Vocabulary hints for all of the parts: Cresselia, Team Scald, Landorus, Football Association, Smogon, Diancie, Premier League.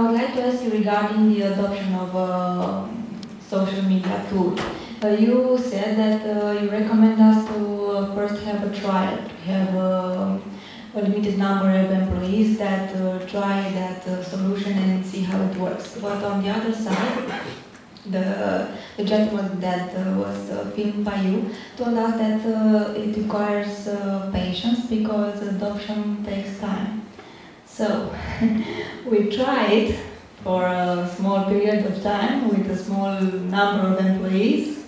I would like to ask you regarding the adoption of social media tool. You said that you recommend us to first have a trial, have a limited number of employees that try that solution and see how it works. But on the other side, the gentleman that was filmed by you told us that it requires patience because adoption takes time. So we tried for a small period of time with a small number of employees,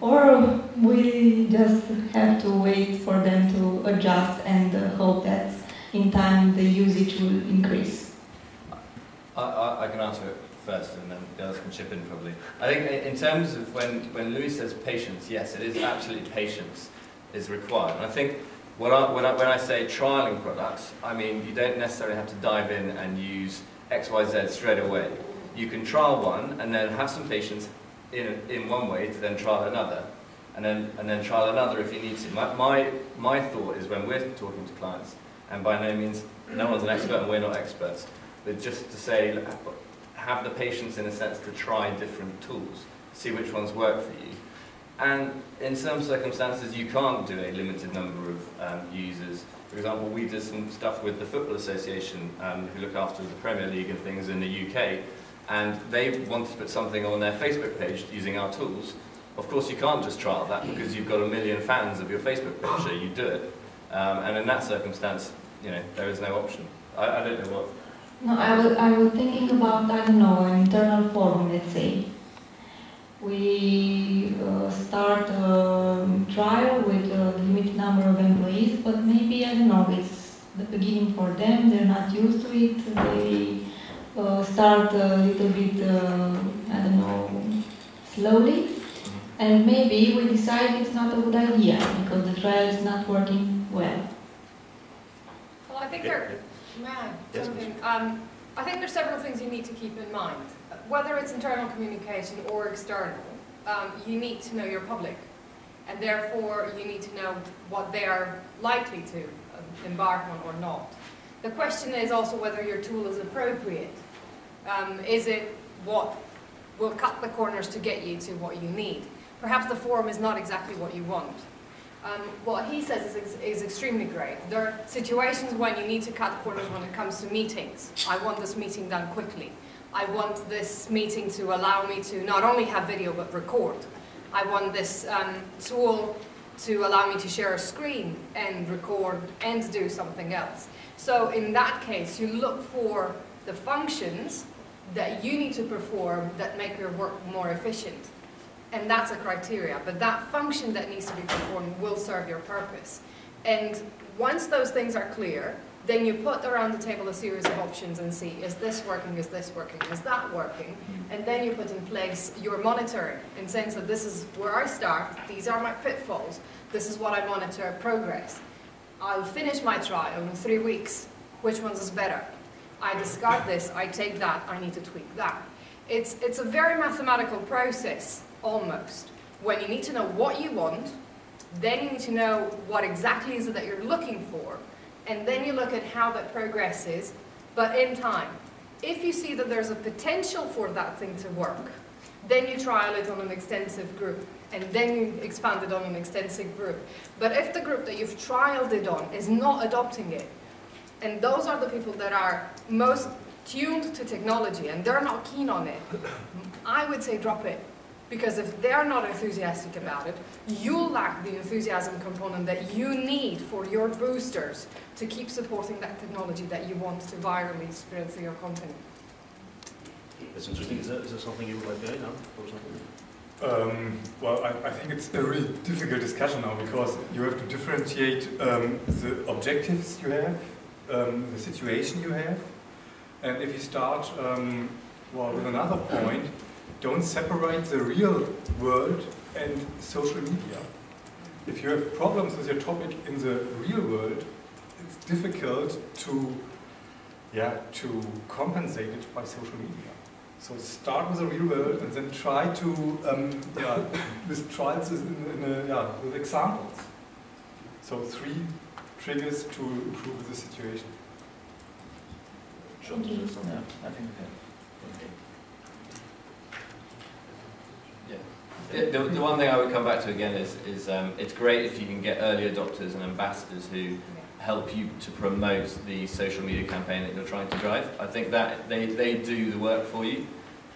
or we just have to wait for them to adjust and hope that in time the usage will increase. I can answer it first, and then the others can chip in probably. I think in terms of when Louis says patience, yes, it is absolutely patience is required. And I think when I say trialing products, I mean you don't necessarily have to dive in and use XYZ straight away. You can trial one and then have some patience in one way to then trial another, and then trial another if you need to. My thought is when we're talking to clients, and by no means no one's an expert and we're not experts, but just to say look, have the patience in a sense to try different tools, see which ones work for you. And in some circumstances you can't do a limited number of users. For example, we did some stuff with the Football Association who look after the Premier League and things in the UK, and they wanted to put something on their Facebook page using our tools. Of course you can't just trial that because you've got a million fans of your Facebook page, so you do it. And in that circumstance, you know, there is no option. I don't know what. No, I was thinking about, I don't know, an internal forum, let's say. We start a trial with a limited number of employees, but maybe, I don't know, it's the beginning for them, they're not used to it, they start a little bit, I don't know, slowly, and maybe we decide it's not a good idea because the trial is not working well. Well, I think they're... I think there's several things you need to keep in mind. Whether it's internal communication or external, you need to know your public, and therefore you need to know what they are likely to embark on or not. The question is also whether your tool is appropriate. Is it what will cut the corners to get you to what you need? Perhaps the forum is not exactly what you want. What he says is extremely great. There are situations when you need to cut corners when it comes to meetings. I want this meeting done quickly. I want this meeting to allow me to not only have video but record. I want this tool to allow me to share a screen and record and do something else. So in that case, you look for the functions that you need to perform that make your work more efficient. And that's a criteria, but that function that needs to be performed will serve your purpose. And once those things are clear, then you put around the table a series of options and see, is this working, is this working, is that working? And then you put in place your monitoring and sense that this is where I start, these are my pitfalls, this is what I monitor progress. I'll finish my trial in 3 weeks, which ones is better? I discard this, I take that, I need to tweak that. It's a very mathematical process. Almost. When you need to know what you want, then you need to know what exactly is it that you're looking for, and then you look at how that progresses, but in time. If you see that there's a potential for that thing to work, then you trial it on an extensive group, and then you expand it on an extensive group. But if the group that you've trialed it on is not adopting it, and those are the people that are most tuned to technology, and they're not keen on it, I would say drop it. Because if they're not enthusiastic about it, you'll lack the enthusiasm component that you need for your boosters to keep supporting that technology that you want to virally spread through your company. That's interesting. Is there something you would like to add now? Well, I think it's a really difficult discussion now because you have to differentiate the objectives you have, the situation you have, and if you start well, with another point, don't separate the real world and social media. If you have problems with your topic in the real world, it's difficult to compensate it by social media. So start with the real world and then try to with trials with examples. So 3 triggers to improve the situation. Sure. I think we can. Yeah. The one thing I would come back to again is it's great if you can get early adopters and ambassadors who help you to promote the social media campaign that you're trying to drive. I think that they do the work for you.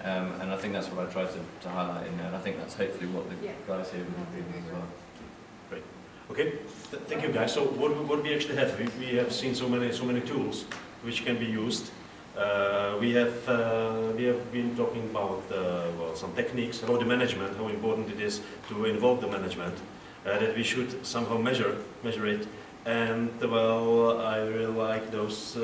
And I think that's what I tried to highlight in there, and I think that's hopefully what the guys here will be doing as well. Great. Okay, thank you guys. So what we actually have, we have seen so many tools which can be used. We have been talking about well, some techniques about the management, how important it is to involve the management, that we should somehow measure it. And well, I really like those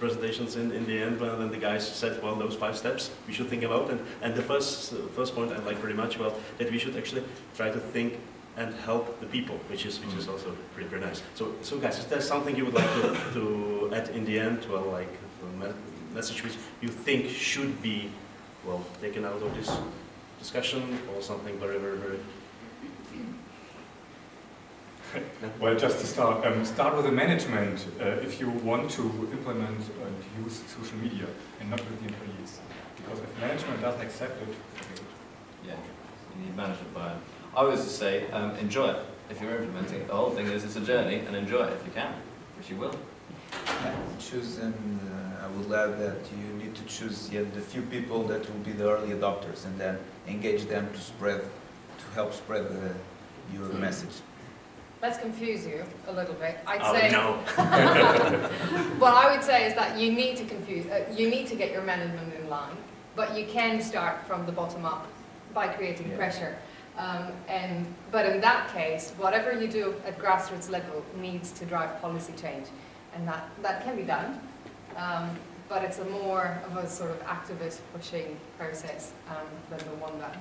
presentations in the end when the guys said, well, those 5 steps we should think about. And the first point I like very much was that we should actually try to think and help the people, which is also pretty nice. So guys, is there something you would like to add in the end? Well, like a message which you think should be well taken out of this discussion, or something very very very. Well, just to start with the management if you want to implement and use social media, and not with the employees. Because if management doesn't accept it, yeah, you need management buy-in. I always just say, enjoy it. If you're implementing it, the whole thing is it's a journey, and enjoy it if you can, which you will. Choose, and I would add that you need to choose the few people that will be the early adopters, and then engage them to help spread your message. Let's confuse you a little bit. I'd say no. What I would say is that you need to get your management in line, but you can start from the bottom up by creating pressure. But in that case, whatever you do at grassroots level needs to drive policy change, and that can be done. But it's more of a sort of activist pushing process than the one that.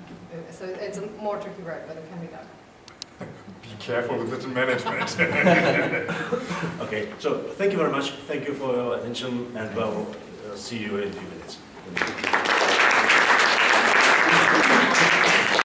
So it's a more tricky road, but it can be done. Be careful with the management. Okay, so thank you very much. Thank you for your attention, and well, see you in a few minutes.